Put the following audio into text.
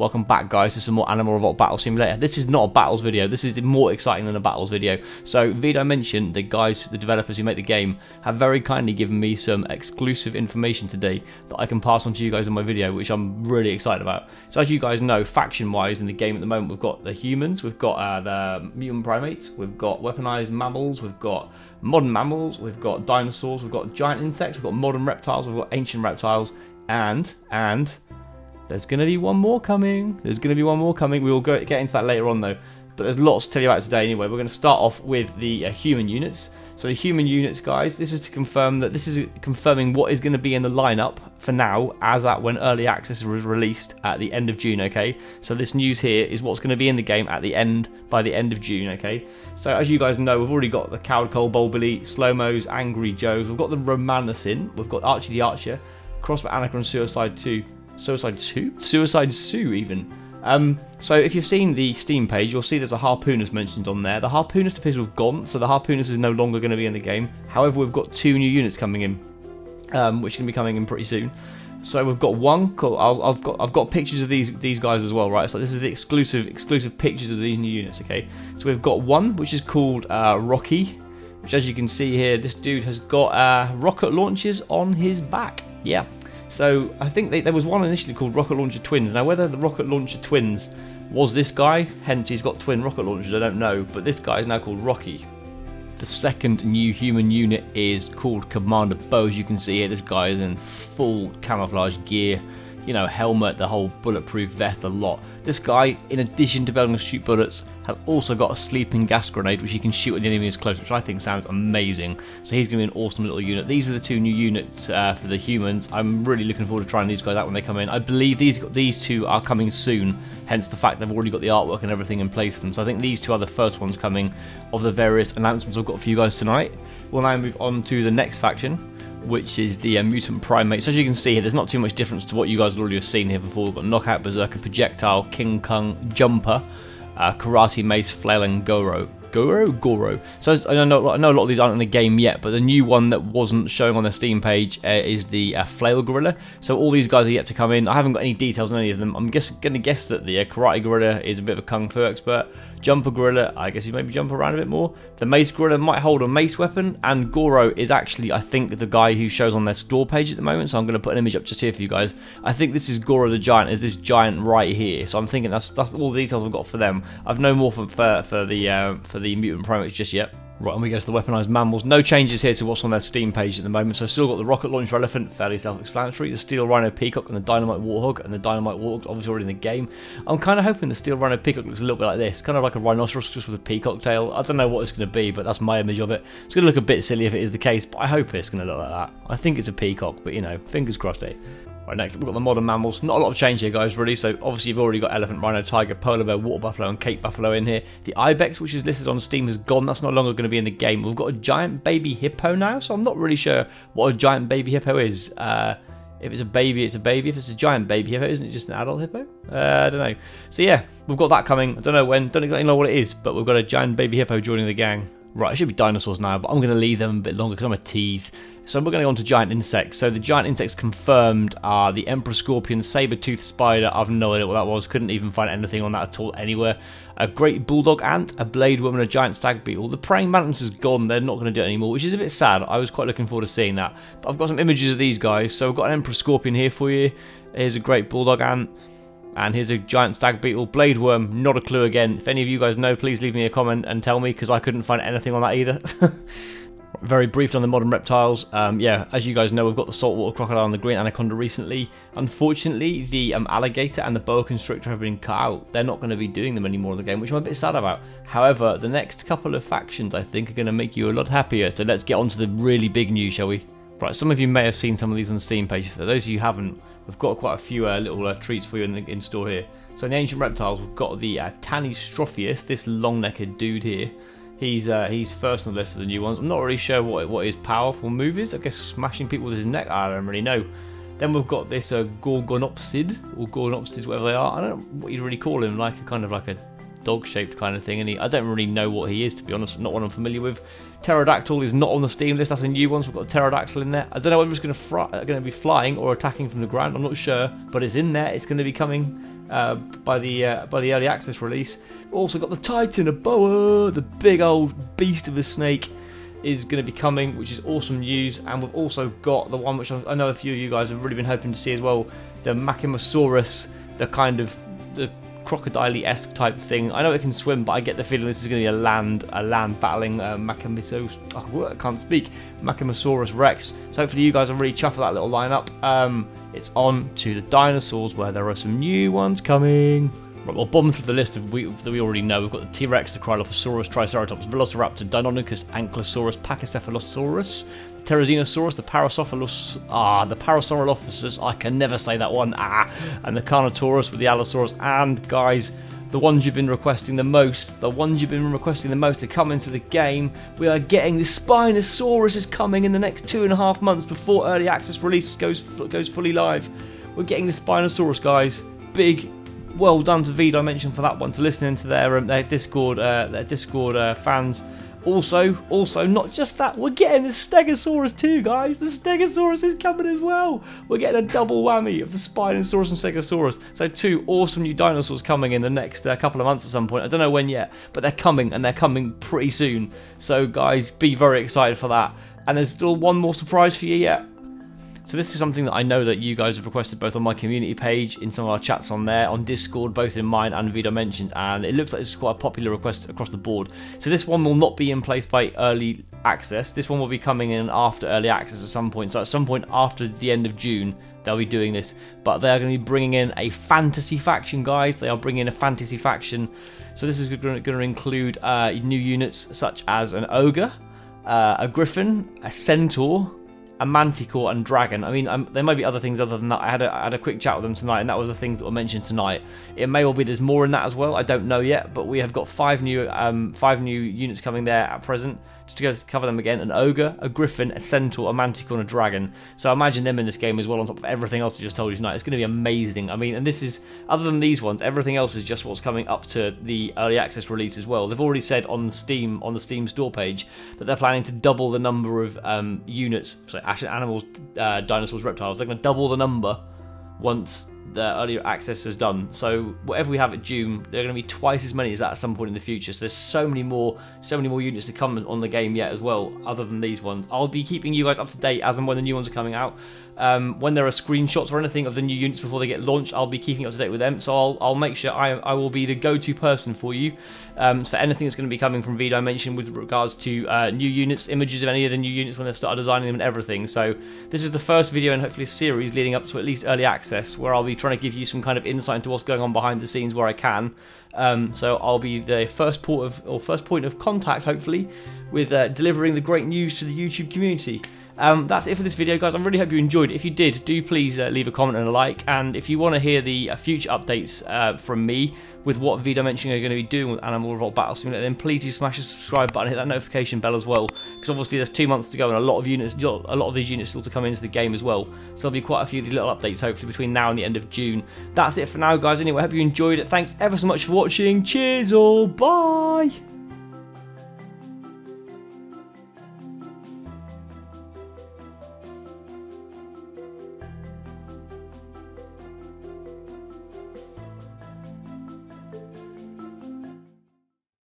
Welcome back, guys, to some more Animal Revolt Battle Simulator. This is not a battles video. This is more exciting than a battles video. So V-Dimension, the guys, the developers who make the game, have very kindly given me some exclusive information today that I can pass on to you guys in my video, which I'm really excited about. So as you guys know, faction-wise in the game at the moment, we've got the humans, we've got the mutant primates, we've got weaponized mammals, we've got modern mammals, we've got dinosaurs, we've got giant insects, we've got modern reptiles, we've got ancient reptiles, and there's going to be one more coming. There's going to be one more coming. We will get into that later on, though. But there's lots to tell you about today anyway. We're going to start off with the human units. So the human units, guys, this is to confirm that this is confirming what is going to be in the lineup for now, as at when early access was released at the end of June. Okay, so this news here is what's going to be in the game at the end by the end of June. Okay, so as you guys know, we've already got the Cowed Coal Bulbily, Slow Mo's, Angry Joes. We've got the Romanacin. We've got Archie the Archer, Crossbow Anarchon, and Suicide 2. Suicide 2? Suicide Sue, even. So if you've seen the Steam page, you'll see there's a Harpoonist mentioned on there. The Harpoonist appears to have gone, so the Harpoonist is no longer going to be in the game. However, we've got two new units coming in, which can be coming in pretty soon. So we've got one called... I've got pictures of these guys as well, right? So this is the exclusive pictures of these new units, okay? So we've got one, which is called Rocky, which, as you can see here, this dude has got rocket launchers on his back. Yeah. So I think there was one initially called Rocket Launcher Twins. Now whether the Rocket Launcher Twins was this guy, hence he's got twin rocket launchers, I don't know, but this guy is now called Rocky. The second new human unit is called Commander Bo. As you can see here, this guy is in full camouflage gear. You know, helmet, the whole bulletproof vest, a lot. This guy, in addition to being able to shoot bullets, has also got a sleeping gas grenade, which he can shoot at the enemy who's close, which I think sounds amazing. So he's going to be an awesome little unit. These are the two new units for the humans. I'm really looking forward to trying these guys out when they come in. I believe these two are coming soon, hence the fact they've already got the artwork and everything in place for them. So I think these two are the first ones coming of the various announcements I've got for you guys tonight. We'll now move on to the next faction, which is the mutant primates. As you can see here, there's not too much difference to what you guys already have seen here before. We've got Knockout, Berserker, Projectile, King Kong, Jumper, Karate, Mace, Flail, and Goro. So I know a lot of these aren't in the game yet, but the new one that wasn't showing on the Steam page is the Flail Gorilla. So all these guys are yet to come in. I haven't got any details on any of them. I'm just going to guess that the Karate Gorilla is a bit of a Kung Fu expert. Jumper Gorilla, I guess you maybe jump around a bit more. The Mace Gorilla might hold a mace weapon. And Goro is actually, I think, the guy who shows on their store page at the moment. So I'm going to put an image up just here for you guys. I think this is Goro the Giant, is this giant right here. So I'm thinking that's all the details I've got for them. I've no more for the mutant primates just yet. Right, and we go to the weaponized mammals. No changes here to what's on their Steam page at the moment. So I've still got the rocket launcher elephant, fairly self-explanatory. The steel rhino peacock and the dynamite warthog. And the dynamite warthog obviously already in the game. I'm kind of hoping the steel rhino peacock looks a little bit like this. Kind of like a rhinoceros just with a peacock tail. I don't know what it's going to be, but that's my image of it. It's going to look a bit silly if it is the case, but I hope it's going to look like that. I think it's a peacock, but you know, fingers crossed, eh? Right, next up we've got the modern mammals. Not a lot of change here, guys, really. So obviously you've already got elephant, rhino, tiger, polar bear, water buffalo and cape buffalo in here. The ibex, which is listed on Steam, is gone. That's no longer going to be in the game. We've got a giant baby hippo now, so I'm not really sure what a giant baby hippo is. If it's a baby, it's a baby. If it's a giant baby hippo, isn't it just an adult hippo? I don't know. So yeah, we've got that coming. I don't know when, don't exactly know what it is, but we've got a giant baby hippo joining the gang. Right, it should be dinosaurs now, but I'm going to leave them a bit longer because I'm a tease. So we're going on to giant insects. So the giant insects confirmed are the emperor scorpion, saber-toothed spider. I've no idea what that was. Couldn't even find anything on that at all anywhere. A great bulldog ant, a blade worm, and a giant stag beetle. The praying mantis is gone. They're not going to do it anymore, which is a bit sad. I was quite looking forward to seeing that. But I've got some images of these guys. So we've got an emperor scorpion here for you. Here's a great bulldog ant. And here's a giant stag beetle. Blade worm, not a clue again. If any of you guys know, please leave me a comment and tell me, because I couldn't find anything on that either. Very briefly on the modern reptiles. Yeah, as you guys know, we've got the saltwater crocodile and the green anaconda recently. Unfortunately, the alligator and the boa constrictor have been cut out. They're not going to be doing them anymore in the game, which I'm a bit sad about. However, the next couple of factions, I think, are going to make you a lot happier. So let's get on to the really big news, shall we? Right, some of you may have seen some of these on the Steam page. For those of you who haven't, we've got quite a few little treats for you in store here. So in the ancient reptiles, we've got the Tanystropheus, this long-necked dude here. He's first on the list of the new ones. I'm not really sure what his powerful move is. I guess smashing people with his neck. I don't really know. Then we've got this Gorgonopsid, or Gorgonopsids, whatever they are. I don't know what you'd really call him. Like a kind of like a dog-shaped kind of thing, and I don't really know what he is, to be honest. Not one I'm familiar with. Pterodactyl is not on the Steam list. That's a new one, so we've got a pterodactyl in there. I don't know whether it's going to be flying or attacking from the ground. I'm not sure, but it's in there. It's going to be coming by the early access release. We've also got the Titanoboa, the big old beast of a snake, is going to be coming, which is awesome news. And we've also got the one which I know a few of you guys have really been hoping to see as well, the Machimosaurus, the kind of the crocodile-esque type thing. I know it can swim, but I get the feeling this is going to be a land battling Machimosaurus Rex. So hopefully you guys are really chuffed with that little lineup. It's on to the dinosaurs, where there are some new ones coming. Right, we'll bomb through the list that we already know. We've got the T-Rex, the Cryolophosaurus, Triceratops, Velociraptor, Deinonychus, Ankylosaurus, Pachycephalosaurus, the Terizinosaurus, the Parasaurolophus, the Parasaurolophus, I can never say that one, and the Carnotaurus with the Allosaurus. And guys, the ones you've been requesting the most, to come into the game, we are getting the Spinosaurus is coming in the next 2.5 months before early access release goes fully live. We're getting the Spinosaurus, guys. Big. Well done to V-Dimension for that one, to listening to their Discord fans. Also, not just that, we're getting the Stegosaurus too, guys. The Stegosaurus is coming as well. We're getting a double whammy of the Spinosaurus and Stegosaurus. So two awesome new dinosaurs coming in the next couple of months at some point. I don't know when yet, but they're coming, and they're coming pretty soon. So guys, be very excited for that. And there's still one more surprise for you yet. So this is something that I know that you guys have requested both on my community page, in some of our chats on there, on Discord, both in mine and V-Dimensions, and it looks like this is quite a popular request across the board. So this one will not be in place by early access. This one will be coming in after early access at some point. So at some point after the end of June, they'll be doing this. But they are going to be bringing in a fantasy faction, guys. They are bringing in a fantasy faction. So this is going to include new units such as an ogre, a griffin, a centaur, a manticore and dragon. I mean, there might be other things other than that. I had a quick chat with them tonight, and that was the things that were mentioned tonight. It may well be there's more in that as well. I don't know yet, but we have got five new units coming there at present. Just to go cover them again: an ogre, a griffin, a centaur, a manticore, and a dragon. So I imagine them in this game as well, on top of everything else I just told you tonight. It's going to be amazing. I mean, and this is other than these ones. Everything else is just what's coming up to the early access release as well. They've already said on Steam, on the Steam store page, that they're planning to double the number of units. So animals, dinosaurs, reptiles, they're going to double the number once the earlier access is done. So whatever we have at June, they're going to be twice as many as that at some point in the future. So there's so many more units to come on the game yet as well, other than these ones. I'll be keeping you guys up to date as and when the new ones are coming out. When there are screenshots or anything of the new units before they get launched, I'll be keeping up to date with them. So I'll make sure I will be the go-to person for you for anything that's going to be coming from V-Dimension with regards to new units, images of any of the new units when they've started designing them and everything. So this is the first video and hopefully a series leading up to at least early access, where I'll be trying to give you some kind of insight into what's going on behind the scenes where I can. So I'll be the first point of contact, hopefully, with delivering the great news to the YouTube community. That's it for this video, guys. I really hope you enjoyed. If you did, do please leave a comment and a like. And if you want to hear the future updates from me with what V-Dimension are going to be doing with Animal Revolt Battle Simulator, then please do smash the subscribe button, hit that notification bell as well, because obviously there's 2 months to go and a lot of these units still to come into the game as well. So there'll be quite a few of these little updates hopefully between now and the end of June. That's it for now, guys. Anyway, I hope you enjoyed it. Thanks ever so much for watching. Cheers all. Bye.